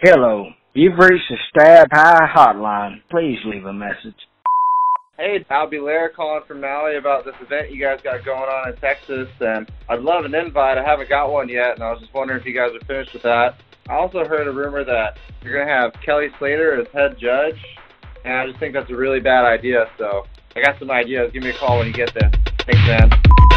Hello, you've reached the Stab High hotline. Please leave a message. Hey, Albee Layer calling from Maui about this event you guys got going on in Texas, and I'd love an invite. I haven't got one yet, and I was just wondering if you guys are finished with that. I also heard a rumor that you're going to have Kelly Slater as head judge, and I just think that's a really bad idea, so I got some ideas. Give me a call when you get there. Thanks, man.